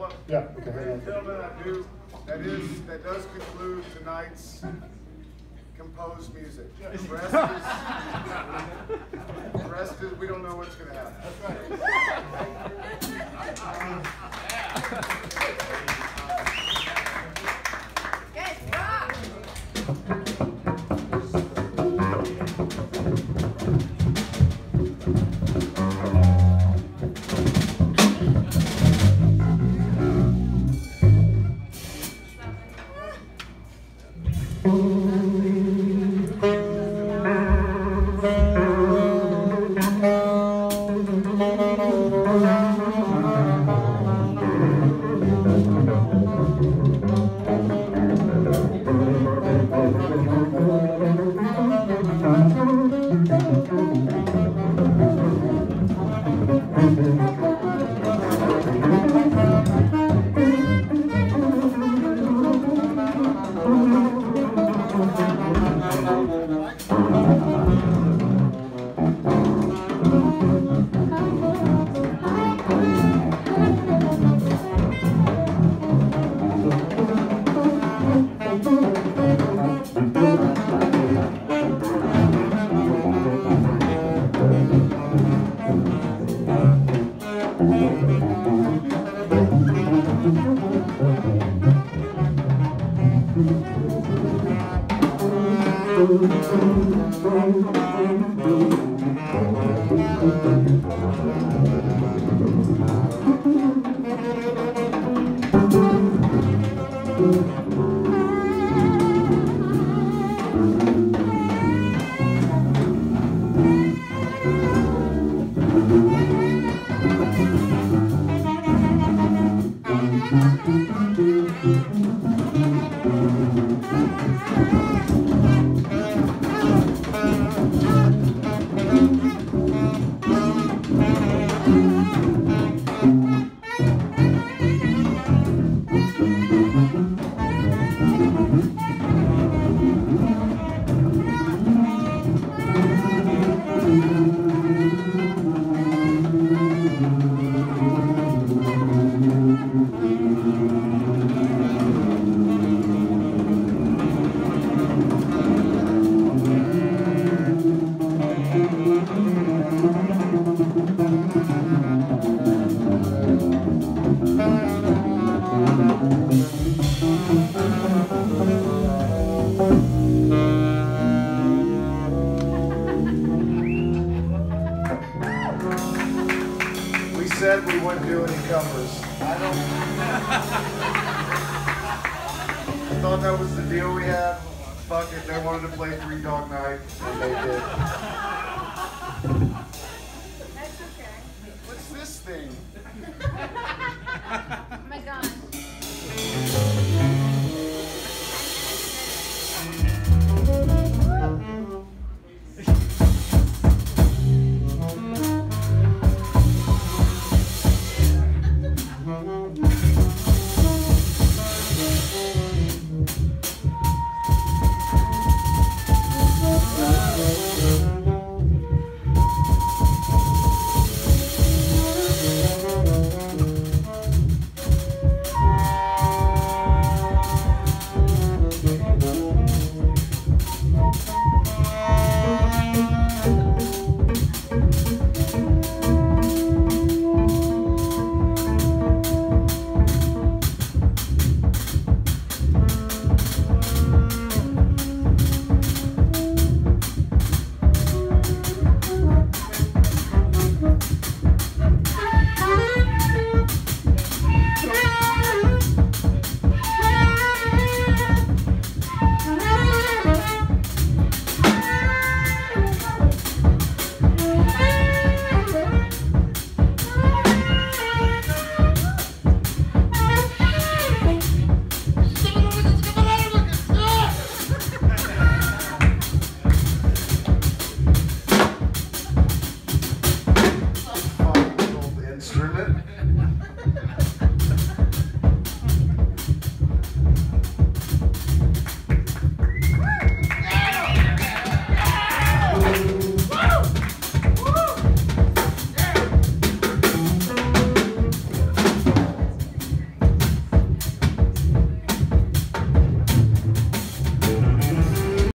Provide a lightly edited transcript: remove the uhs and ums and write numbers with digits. Alba. Yeah. Okay. Ladies and gentlemen, that does conclude tonight's composed music. The rest is we don't know what's going to happen. That's right. Yes, rock! That's okay. What's this thing?